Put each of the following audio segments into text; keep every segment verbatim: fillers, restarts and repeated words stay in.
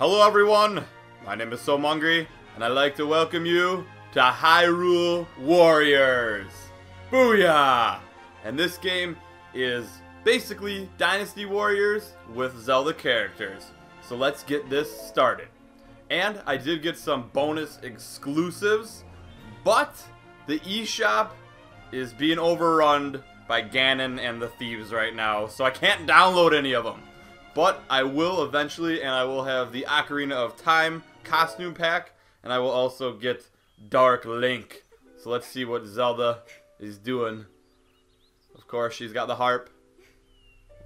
Hello everyone, my name is Sooo Mungry, and I'd like to welcome you to Hyrule Warriors. Booyah! And this game is basically Dynasty Warriors with Zelda characters. So let's get this started. And I did get some bonus exclusives, but the eShop is being overrun by Ganon and the thieves right now, so I can't download any of them. But I will eventually, and I will have the Ocarina of Time costume pack, and I will also get Dark Link. So let's see what Zelda is doing. Of course, she's got the harp.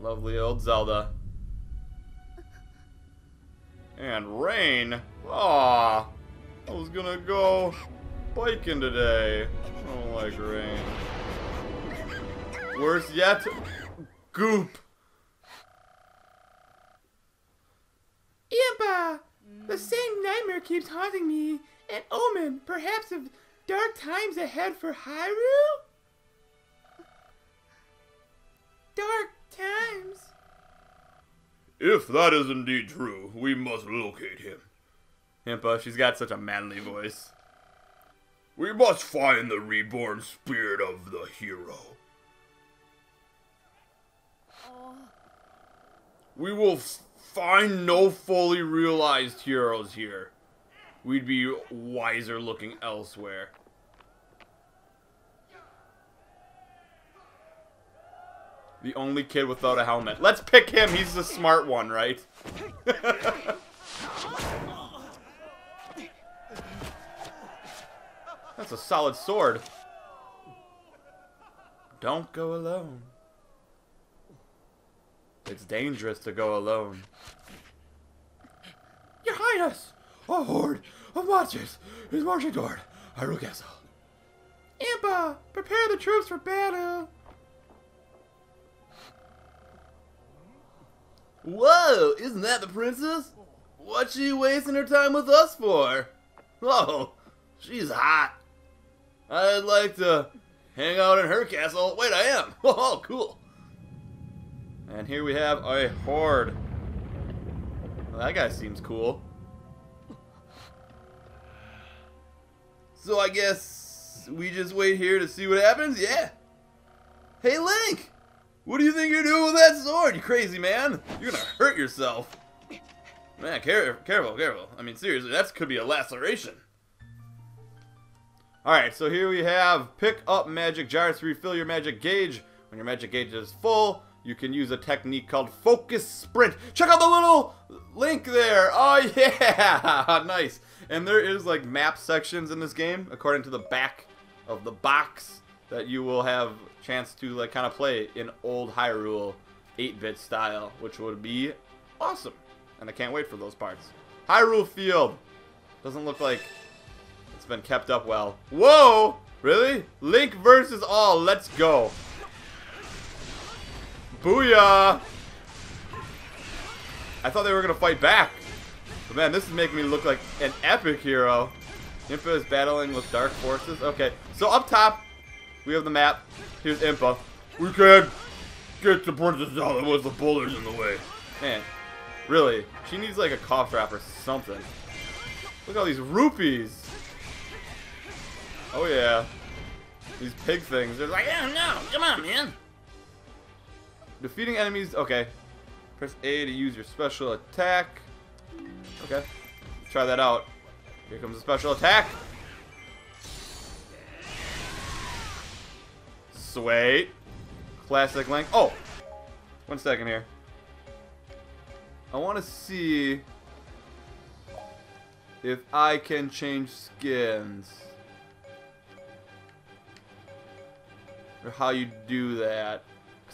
Lovely old Zelda. And rain. Aw, I was gonna go biking today. I don't like rain. Worse yet, goop. Impa! The same nightmare keeps haunting me. An omen, perhaps, of dark times ahead for Hyrule? Dark times? If that is indeed true, we must locate him. Impa, she's got such a manly voice. We must find the reborn spirit of the hero. Oh. We will... find no fully realized heroes here. We'd be wiser looking elsewhere. The only kid without a helmet. Let's pick him. He's the smart one, right? That's a solid sword. Don't go alone. It's dangerous to go alone. Your Highness! A horde of monsters is marching toward Hyrule Castle. Impa! Prepare the troops for battle! Whoa! Isn't that the princess? What's she wasting her time with us for? Whoa! She's hot! I'd like to hang out in her castle. Wait, I am! Oh, cool! And here we have a horde. Well, that guy seems cool. So I guess we just wait here to see what happens? Yeah. Hey, Link! What do you think you're doing with that sword, you crazy man? You're gonna hurt yourself. Man, care careful, careful. I mean, seriously, that could be a laceration. Alright, so here we have pick up magic jars to refill your magic gauge. When your magic gauge is full, you can use a technique called Focus Sprint. Check out the little link there. Oh, yeah. Nice. And there is, like, map sections in this game, according to the back of the box, that you will have chance to, like, kind of play in old Hyrule eight bit style, which would be awesome. And I can't wait for those parts. Hyrule Field. Doesn't look like it's been kept up well. Whoa. Really? Link versus all. Let's go. Booyah! I thought they were gonna fight back. But man, this is making me look like an epic hero. Impa is battling with dark forces. Okay, so up top, we have the map. Here's Impa. We can't get the Princess Zelda with the boulders in the way. Man, really, she needs like a cough drop or something. Look at all these rupees. Oh yeah. These pig things, they're like, yeah, no, come on, man. Defeating enemies, okay. Press A to use your special attack. Okay, let's try that out. Here comes a special attack. Sweet. Classic Link. Oh, one second here. I want to see if I can change skins. Or how you do that.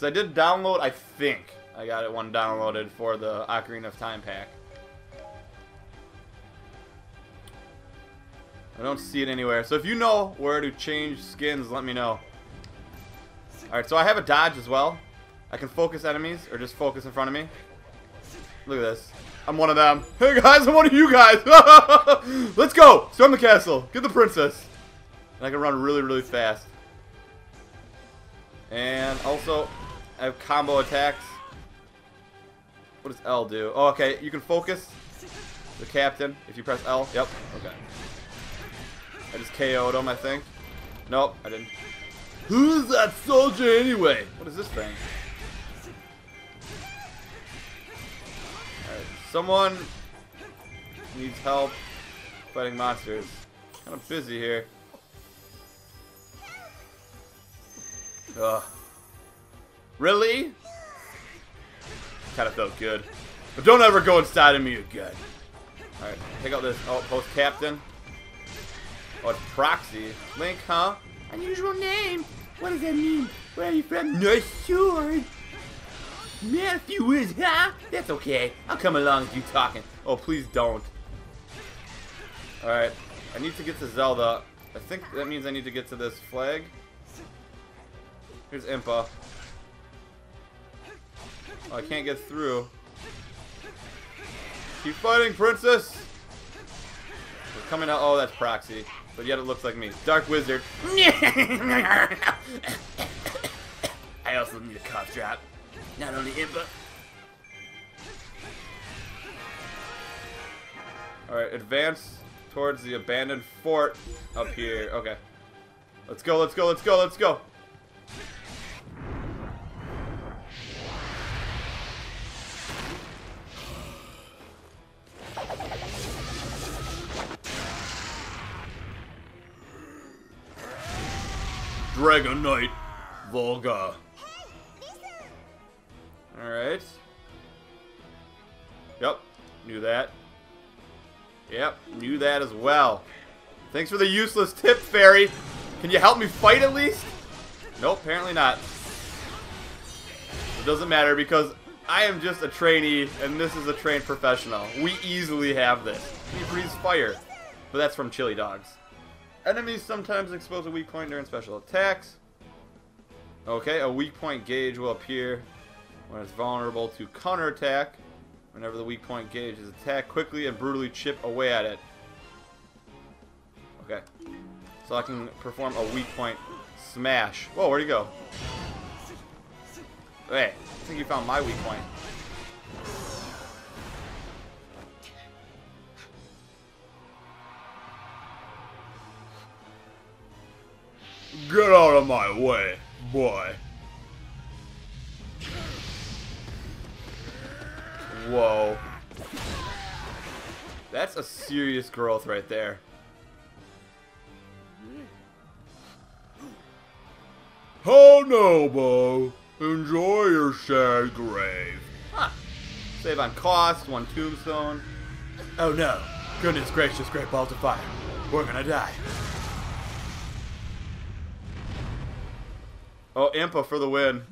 I did download, I think I got it one downloaded for the Ocarina of Time pack. I don't see it anywhere, so if you know where to change skins, let me know. Alright, so I have a dodge as well. I can focus enemies or just focus in front of me. Look at this, I'm one of them. Hey guys, I'm one of you guys. Let's go, storm the castle, get the princess. And I can run really really fast. And also I have combo attacks. What does L do? Oh, okay, you can focus. the captain. If you press L, yep, okay. I just K O'd him, I think. Nope, I didn't. Who's that soldier anyway? What is this thing? Alright, someone needs help fighting monsters. Kind of busy here. Ugh. Really? Kind of felt good. But don't ever go inside of me again. Alright, take out this. Oh, post captain. Oh, it's proxy. Link, huh? Unusual name. What does that mean? Where are you from? Nice sword. Matthew is, huh? That's okay. I'll come along if you talking. Oh, please don't. Alright, I need to get to Zelda. I think that means I need to get to this flag. Here's Impa. Oh, I can't get through. Keep fighting, princess! We're coming out. Oh, that's proxy. But yet it looks like me. Dark Wizard. I also need a cough drop. Not only Impa. Alright, advance towards the abandoned fort up here. Okay. Let's go, let's go, let's go, let's go! Dragon Knight, Volga. All right. Yep, knew that. Yep, knew that as well. Thanks for the useless tip, fairy. Can you help me fight at least? Nope, apparently not. It doesn't matter because I am just a trainee and this is a trained professional. We easily have this. We breathe fire, but that's from chili dogs. Enemies sometimes expose a weak point during special attacks. Okay, a weak point gauge will appear when it's vulnerable to counterattack. Whenever the weak point gauge is attacked, quickly and brutally chip away at it. Okay. So I can perform a weak point smash. Whoa, where'd he go? Hey, I think you found my weak point. Get out of my way, boy. Whoa. That's a serious growth right there. Oh no, Bo. Enjoy your sad grave. Huh. Save on cost, one tombstone. Oh no. Goodness gracious, great balls of fire. We're gonna die. Oh, Impa for the win.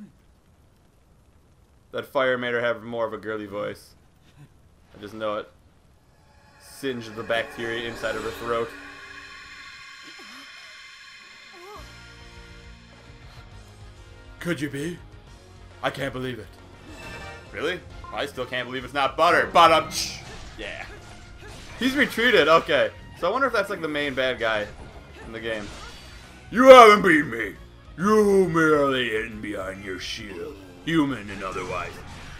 That fire made her have more of a girly voice. I just know it. Singed the bacteria inside of her throat. Could you be? I can't believe it. Really? I still can't believe it's not butter. Bottom. Yeah. He's retreated. Okay. So I wonder if that's like the main bad guy in the game. You haven't beaten me. You merely hidden behind your shield, human and otherwise.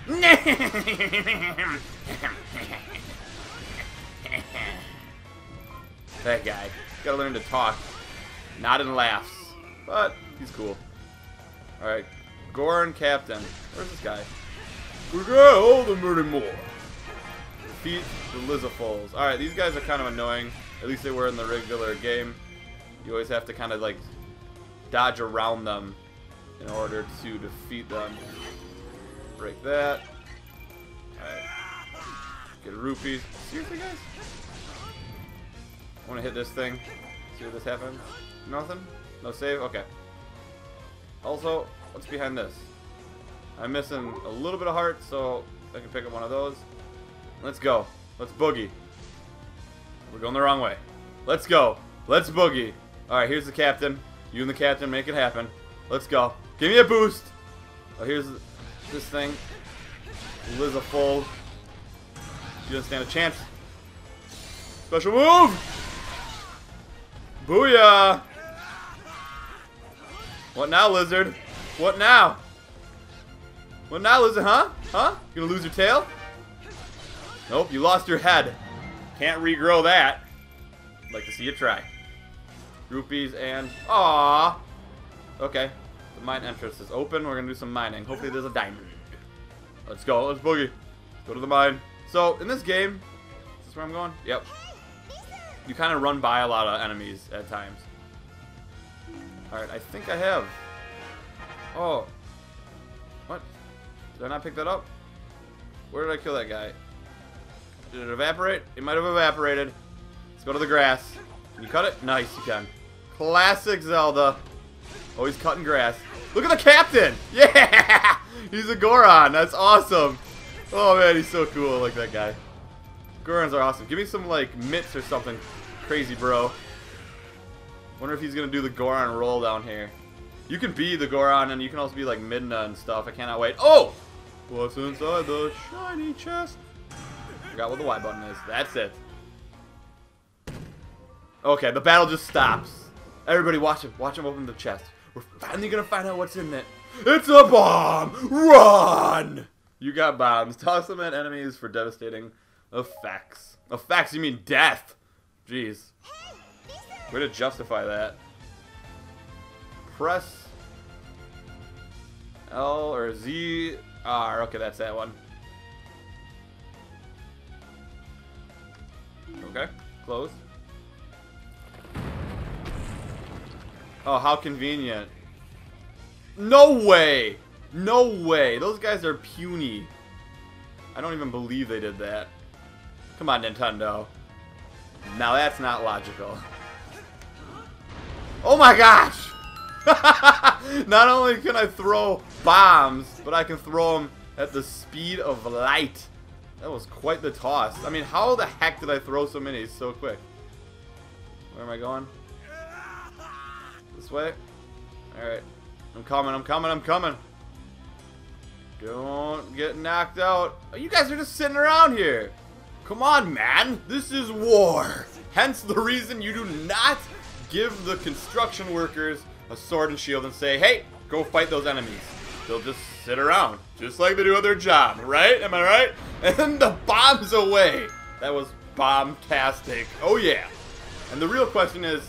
That guy, gotta learn to talk, not in laughs, but he's cool. All right, Goron captain. Where's this guy? We got all the murder more. Defeat the Lizalfos. All right, these guys are kind of annoying. At least they were in the regular game. You always have to kind of like dodge around them in order to defeat them. Break that. Alright. Get rupees. Seriously, guys? I want to hit this thing. See what this happens. Nothing? No save? Okay. Also, what's behind this? I'm missing a little bit of heart, so I can pick up one of those. Let's go. Let's boogie. We're going the wrong way. Let's go. Let's boogie. Alright, here's the captain. You and the captain make it happen. Let's go. Give me a boost. Oh, here's this thing. Lizalfos. You don't stand a chance. Special move. Booyah. What now, lizard? What now? What now, lizard? Huh? Huh? You gonna lose your tail? Nope. You lost your head. Can't regrow that. I'd like to see you try. Groupies and... Aww! Okay. The mine entrance is open. We're going to do some mining. Hopefully there's a diamond. Let's go. Let's boogie. Go to the mine. So, in this game... Is this where I'm going? Yep. You kind of run by a lot of enemies at times. Alright, I think I have. Oh. What? Did I not pick that up? Where did I kill that guy? Did it evaporate? It might have evaporated. Let's go to the grass. Can you cut it? Nice, you can. Classic Zelda. Always cutting grass. Look at the captain! Yeah! He's a Goron. That's awesome. Oh, man, he's so cool. I like that guy. Gorons are awesome. Give me some, like, mitts or something. Crazy, bro. Wonder if he's going to do the Goron roll down here. You can be the Goron, and you can also be, like, Midna and stuff. I cannot wait. Oh! What's inside the shiny chest? Forgot what the Y button is. That's it. Okay, the battle just stops. Everybody watch him. Watch him open the chest. We're finally going to find out what's in it. It's a bomb! Run! You got bombs. Toss them at enemies for devastating effects. Effects? You mean death? Jeez. Way to justify that. Press L or Z R. Okay, that's that one. Okay, close. Oh, how convenient. No way! No way! Those guys are puny. I don't even believe they did that. Come on, Nintendo. Now that's not logical. Oh my gosh! Not only can I throw bombs, but I can throw them at the speed of light. That was quite the toss. I mean, how the heck did I throw so many so quick? Where am I going? This way? Alright. I'm coming, I'm coming, I'm coming. Don't get knocked out. Oh, you guys are just sitting around here. Come on, man. This is war. Hence the reason you do not give the construction workers a sword and shield and say, hey, go fight those enemies. They'll just sit around, just like they do at their job, right? Am I right? And the bomb's away. That was bombastic. Oh, yeah. And the real question is,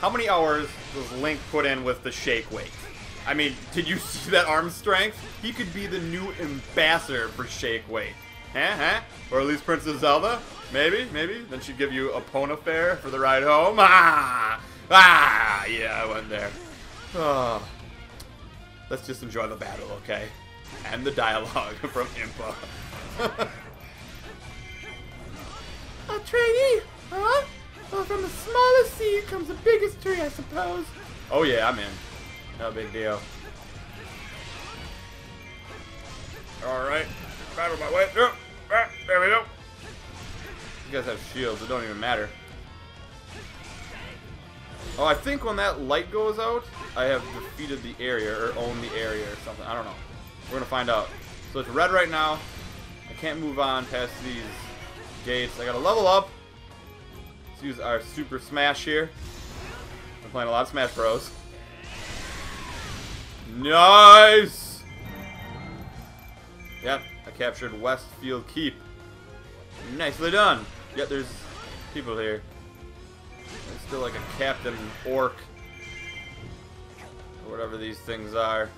how many hours does Link put in with the Shake Weight? I mean, did you see that arm strength? He could be the new ambassador for Shake Weight. Huh? Huh? Or at least Princess Zelda? Maybe, maybe. Then she'd give you a Pona fare for the ride home. Ah! Ah! Yeah, I went there. Oh. Let's just enjoy the battle, okay? And the dialogue from Impa. A trainee, huh? Well, from the smallest seed comes the biggest tree, I suppose. Oh yeah, I'm in. No big deal. Alright. Battle my way. Oh, ah, there we go. You guys have shields, it don't even matter. Oh, I think when that light goes out, I have defeated the area, or owned the area or something. I don't know. We're going to find out. So it's red right now. I can't move on past these gates. I got to level up. Let's use our Super Smash here. I'm playing a lot of Smash Bros. Nice! Yep, I captured Westfield Keep. Nicely done. Yet there's people here. There's still like a captain orc. Or whatever these things are.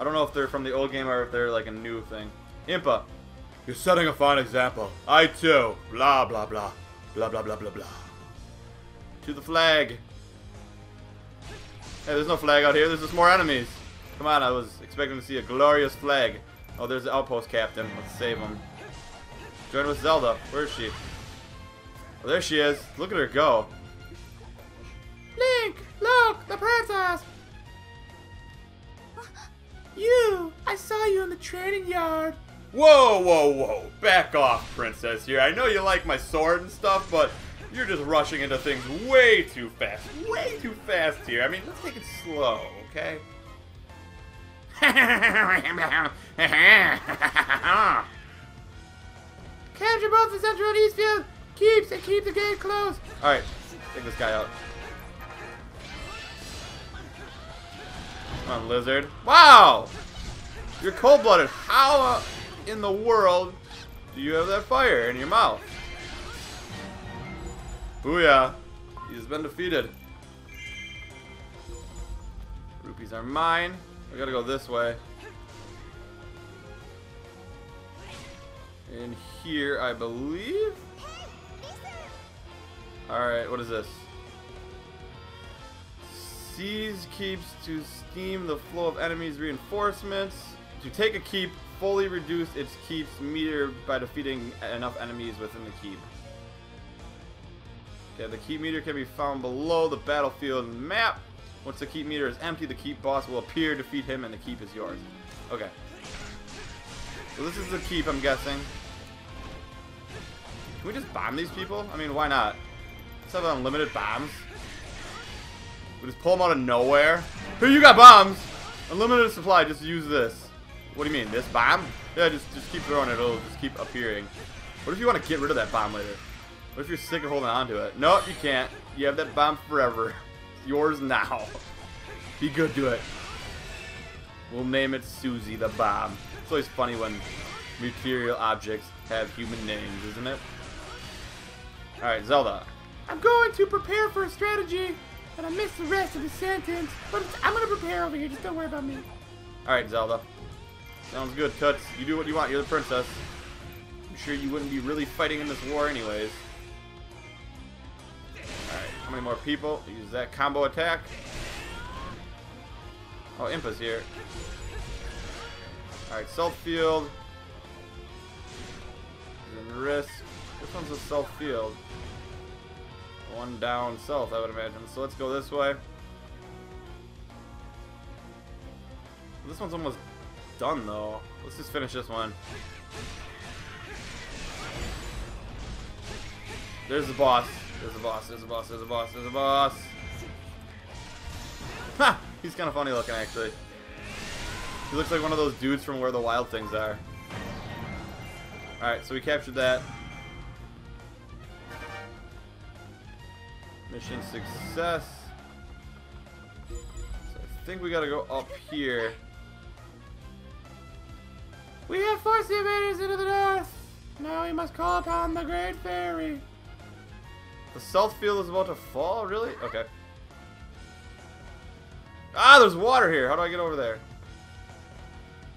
I don't know if they're from the old game or if they're like a new thing. Impa, you're setting a fine example. I too. Blah, blah, blah. Blah, blah, blah, blah, blah. To the flag. Hey, there's no flag out here. There's just more enemies. Come on, I was expecting to see a glorious flag. Oh, there's the outpost captain. Let's save him. Join with Zelda. Where is she? Oh, there she is. Look at her go. Link, look, the princess. You, I saw you in the training yard. Whoa, whoa, whoa. Back off, princess here. I know you like my sword and stuff, but... You're just rushing into things way too fast. Way too fast here. I mean, let's take it slow, okay? Capture both the central and Eastfield keeps and keep the gate closed. Alright, take this guy out. Come on, lizard. Wow! You're cold-blooded. How in the world do you have that fire in your mouth? Booyah! He's been defeated. Rupees are mine. We gotta go this way. In here, I believe. Alright, what is this? Seize keeps to steam the flow of enemies' reinforcements. To take a keep, fully reduce its keep's meter by defeating enough enemies within the keep. Okay, the keep meter can be found below the battlefield map. Once the keep meter is empty, the keep boss will appear, defeat him, and the keep is yours. Okay. So this is the keep, I'm guessing. Can we just bomb these people? I mean, why not? Let's have unlimited bombs. We just pull them out of nowhere. Hey, you got bombs! Unlimited supply, just use this. What do you mean, this bomb? Yeah, just, just keep throwing it, it'll just keep appearing. What if you want to get rid of that bomb later? What if you're sick of holding on to it? Nope, you can't. You have that bomb forever. It's yours now. Be good to it. We'll name it Susie the Bomb. It's always funny when material objects have human names, isn't it? Alright, Zelda. I'm going to prepare for a strategy, and I missed the rest of the sentence, but it's, I'm going to prepare over here. Just don't worry about me. Alright, Zelda. Sounds good, Toots. You do what you want. You're the princess. I'm sure you wouldn't be really fighting in this war anyways. Alright, how many more people? Use that combo attack. Oh, Impa's here. Alright, self field. And risk. This one's a self field. One down south, I would imagine. So let's go this way. This one's almost done, though. Let's just finish this one. There's the boss. There's the boss. There's the boss. There's the boss. There's the boss. Ha! He's kind of funny looking, actually. He looks like one of those dudes from Where the Wild Things Are. Alright, so we captured that. Mission success. So I think we gotta go up here. We have forced the invaders into the north. Now we must call upon the Great Fairy. The south field is about to fall, really? Okay. Ah, there's water here. How do I get over there?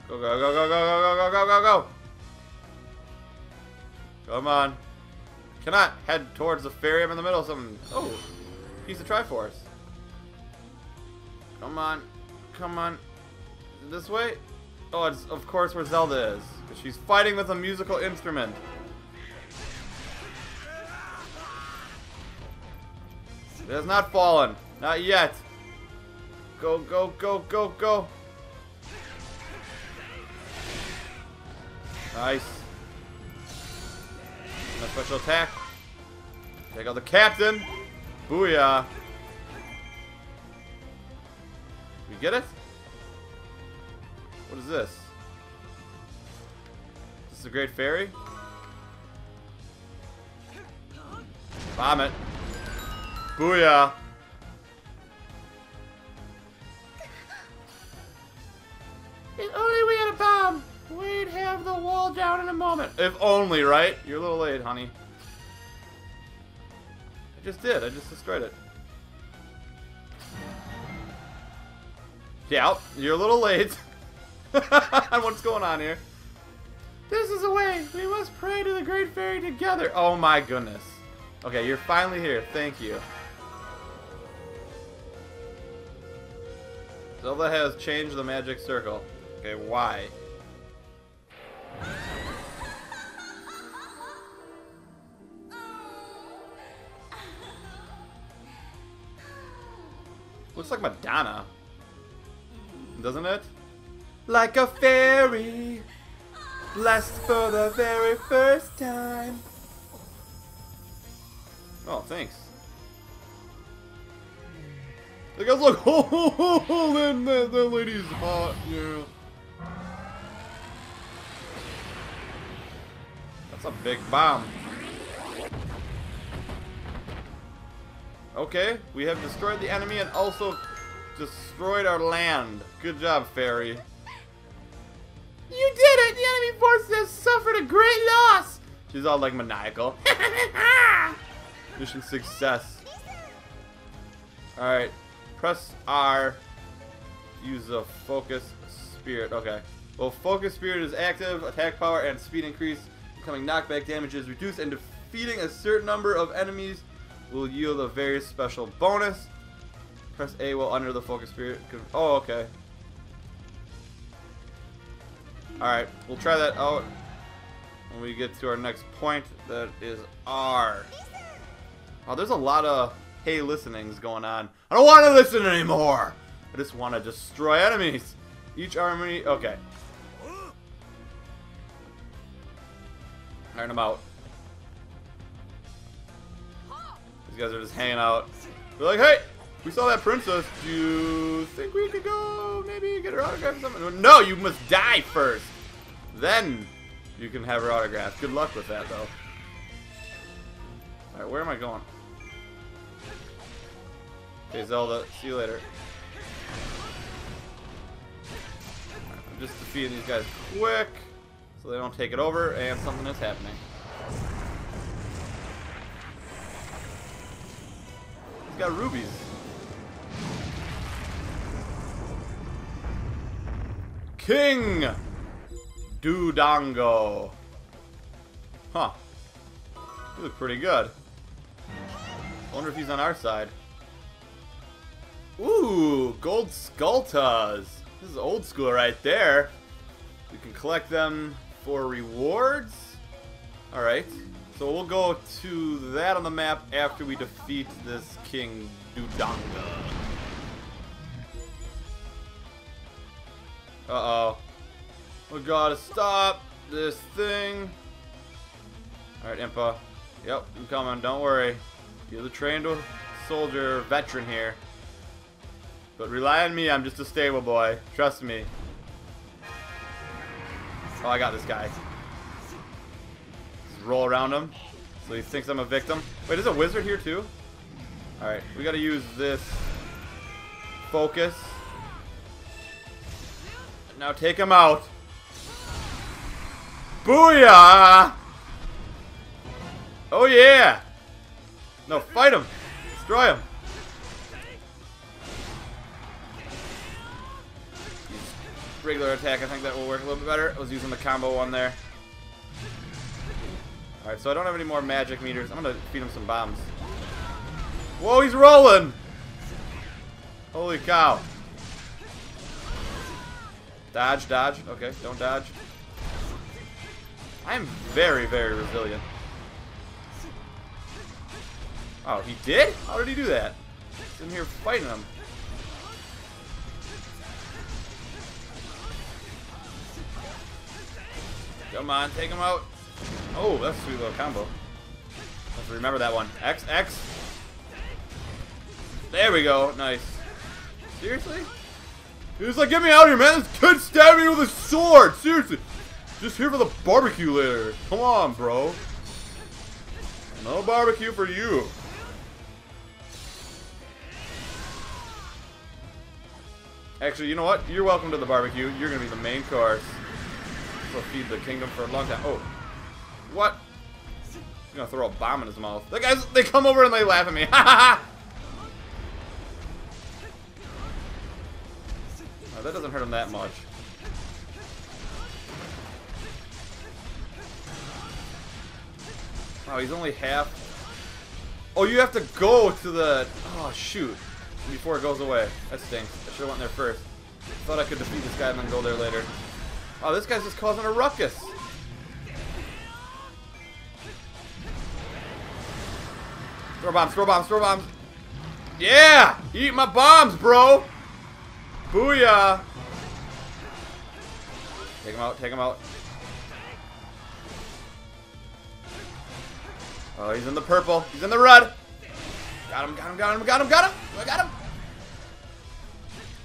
Go, go, go, go, go, go, go, go, go, go, go. Come on. Cannot head towards the ferry. I'm in the middle of something. Oh, piece of Triforce. Come on. Come on. This way? Oh, it's of course where Zelda is. But she's fighting with a musical instrument. It has not fallen. Not yet. Go, go, go, go, go. Nice. A special attack. Take out the captain. Booyah. We get it? What is this? This is a great fairy? Bomb it. Booyah. If only we had a bomb, we'd have the wall down in a moment. If only, right? You're a little late, honey. I just did. I just destroyed it. Yeah, you're a little late. What's going on here? This is the way. We must pray to the Great Fairy together. Oh my goodness. Okay, you're finally here. Thank you. Zelda has changed the magic circle. Okay, why? Looks like Madonna, doesn't it? Like a fairy, blessed for the very first time. Oh, thanks. The guy's like, oh, oh, oh, oh, that, that, that lady's hot, yeah. That's a big bomb. Okay, we have destroyed the enemy and also destroyed our land. Good job, fairy. You did it! The enemy forces have suffered a great loss! She's all like maniacal. Mission success. Alright. Press R. Use the Focus Spirit. Okay. Well, Focus Spirit is active. Attack power and speed increase. Becoming knockback damage is reduced. And defeating a certain number of enemies will yield a very special bonus. Press A while under the Focus Spirit. Oh, okay. Alright. We'll try that out when we get to our next point. That is R. Oh, there's a lot of hey listenings going on. I don't want to listen anymore. I just want to destroy enemies. Each army. Okay. Iron them out. These guys are just hanging out. They're like, hey, we saw that princess. Do you think we could go maybe get her autograph or something? No, you must die first. Then you can have her autograph. Good luck with that, though. Alright, where am I going? Okay, Zelda, see you later. I'm just defeating these guys quick so they don't take it over, and something is happening. He's got rubies. King Dodongo. Huh. You look pretty good. I wonder if he's on our side. Ooh, gold sculptas. This is old school right there. You can collect them for rewards. Alright, so we'll go to that on the map after we defeat this King Dodongo. Uh-oh. We gotta stop this thing. Alright, Impa. Yep, I'm coming. Don't worry. You're the trained soldier veteran here. But rely on me. I'm just a stable boy. Trust me. Oh, I got this guy. Just roll around him. So he thinks I'm a victim. Wait, is a wizard here too? Alright, we gotta use this focus. Now take him out. Booyah! Oh yeah! No, fight him! Destroy him! Regular attack, I think that will work a little bit better. I was using the combo one there. Alright, so I don't have any more magic meters. I'm gonna feed him some bombs. Whoa, he's rolling! Holy cow. Dodge, dodge. Okay, don't dodge. I'm very, very resilient. Oh, he did? How did he do that? He's in here fighting him. Come on, take him out. Oh, that's a sweet little combo. I have to remember that one. X, X. There we go. Nice. Seriously? He was like, get me out of here, man. This kid stabbed me with a sword. Seriously. Just here for the barbecue later. Come on, bro. No barbecue for you. Actually, you know what? You're welcome to the barbecue. You're going to be the main course. Will feed the kingdom for a long time. Oh, what? I'm gonna throw a bomb in his mouth. The guys, they come over and they laugh at me. Ha ha ha! That doesn't hurt him that much. Oh, he's only half. Oh, you have to go to the. Oh shoot! Before it goes away. That stinks. I should have went there first. I thought I could defeat this guy and then go there later. Oh, this guy's just causing a ruckus. Throw bombs, throw bombs, throw bombs. Yeah! Eat my bombs, bro! Booyah! Take him out, take him out. Oh, he's in the purple. He's in the red. Got him, got him, got him, got him, got him. I got him.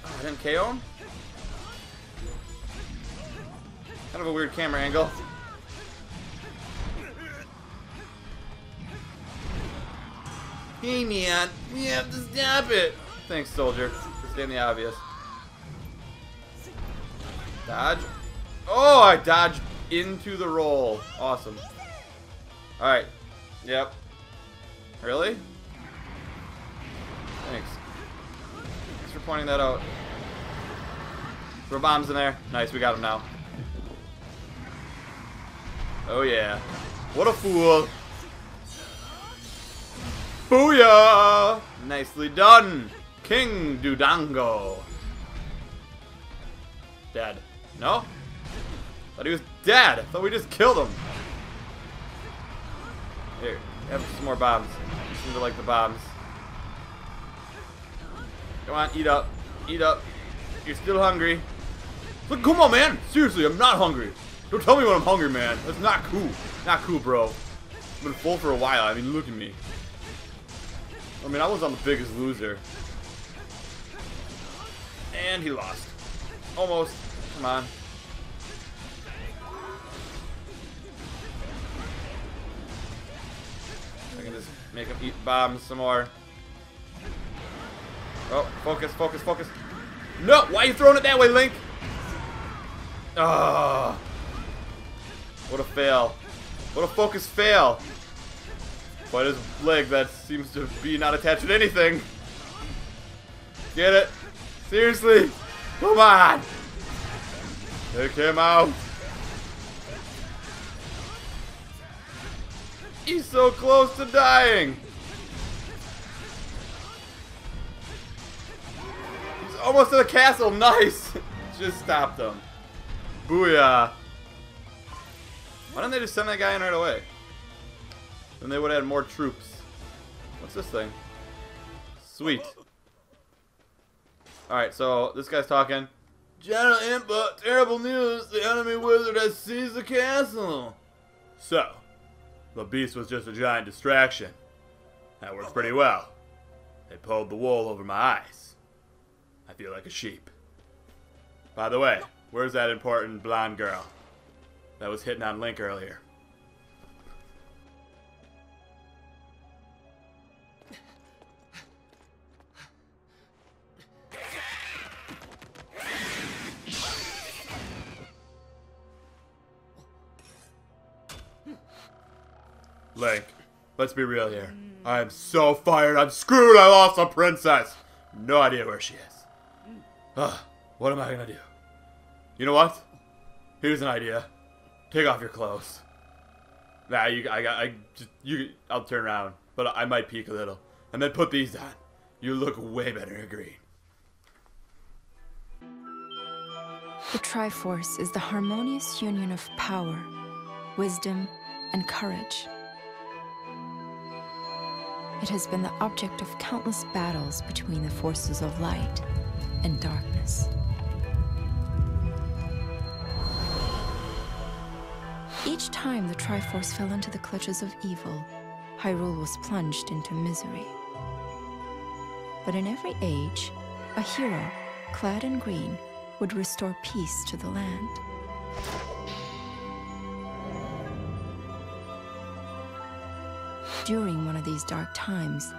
Oh, I didn't K O him? Kind of a weird camera angle. Hey man, we have to stop it. Thanks, soldier. Just stating the obvious. Dodge. Oh, I dodged into the roll. Awesome. All right. Yep. Really? Thanks. Thanks for pointing that out. Throw bombs in there. Nice, we got him now. Oh yeah. What a fool. Booyah! Nicely done. King Dodongo. Dead. No? Thought he was dead. Thought we just killed him. Here, have some more bombs. You seem to like the bombs. Come on, eat up. Eat up. You're still hungry. Look, come on, man. Seriously, I'm not hungry. Don't tell me when I'm hungry, man. That's not cool. Not cool, bro. I've been full for a while. I mean, look at me. I mean, I was on The Biggest Loser. And he lost. Almost. Come on. I can just make him eat bombs some more. Oh, focus, focus, focus. No! Why are you throwing it that way, Link? Ah! What a fail. What a focus fail. But his leg that seems to be not attached to anything. Get it? Seriously? Come on! Take him out. He's so close to dying. He's almost to the castle. Nice. Just stopped him. Booyah. Why don't they just send that guy in right away? Then they would have had more troops. What's this thing? Sweet. Alright, so this guy's talking. General Impa, terrible news. The enemy wizard has seized the castle. So, the beast was just a giant distraction. That worked pretty well. They pulled the wool over my eyes. I feel like a sheep. By the way, where's that important blonde girl that was hitting on Link earlier? Link, let's be real here. I am so fired. I'm screwed. I lost a princess. No idea where she is. Ugh, what am I gonna do? You know what? Here's an idea. Take off your clothes. Nah, you, I got. I just you. I'll turn around, but I might peek a little, and then put these on. You look way better in green. The Triforce is the harmonious union of power, wisdom, and courage. It has been the object of countless battles between the forces of light and darkness. Each time the Triforce fell into the clutches of evil, Hyrule was plunged into misery. But in every age, a hero, clad in green, would restore peace to the land. During one of these dark times,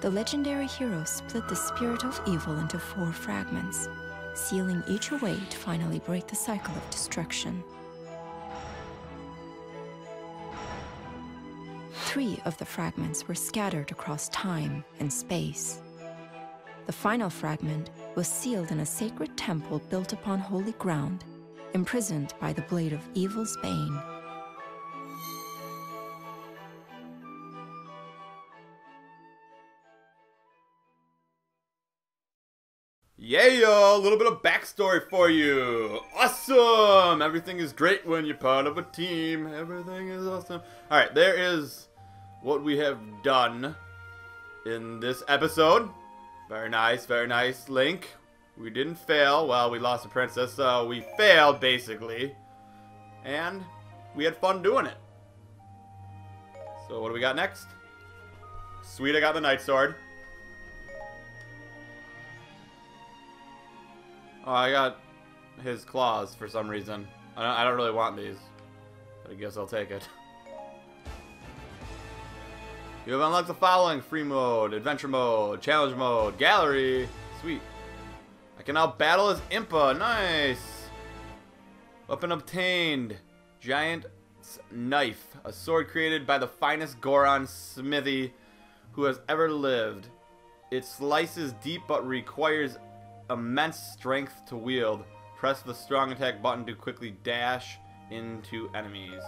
the legendary hero split the spirit of evil into four fragments, sealing each away to finally break the cycle of destruction. Three of the fragments were scattered across time and space. The final fragment was sealed in a sacred temple built upon holy ground, imprisoned by the blade of evil's bane. Yeah, yo, a little bit of backstory for you. Awesome! Everything is great when you're part of a team. Everything is awesome. Alright, there is what we have done in this episode. Very nice, very nice, Link. We didn't fail. Well, we lost a princess, so we failed, basically. And we had fun doing it. So what do we got next? Sweet, I got the Knight Sword. Oh, I got his claws for some reason. I don't, I don't really want these, but I guess I'll take it. You have unlocked the following: free mode, adventure mode, challenge mode, gallery. Sweet. I can now battle as Impa. Nice. Weapon obtained: giant knife, a sword created by the finest Goron smithy, who has ever lived. It slices deep but requires immense strength to wield. Press the strong attack button to quickly dash into enemies.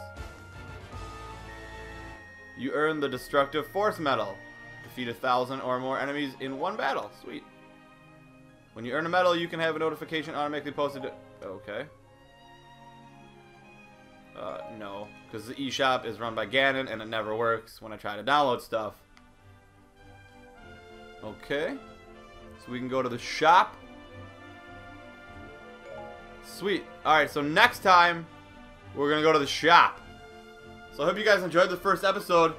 You earn the Destructive Force Medal. Defeat a thousand or more enemies in one battle. Sweet. When you earn a medal, you can have a notification automatically posted to... Okay. Uh, no. Because the eShop is run by Ganon and it never works when I try to download stuff. Okay. So we can go to the shop. Sweet. Alright, so next time, we're going to go to the shop. So I hope you guys enjoyed the first episode.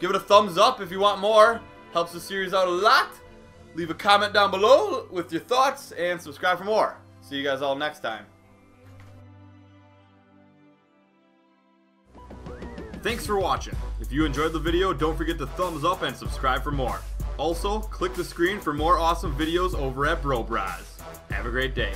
Give it a thumbs up if you want more. Helps the series out a lot. Leave a comment down below with your thoughts and subscribe for more. See you guys all next time. Thanks for watching. If you enjoyed the video, don't forget to thumbs up and subscribe for more. Also, click the screen for more awesome videos over at Bro Brahs. Have a great day.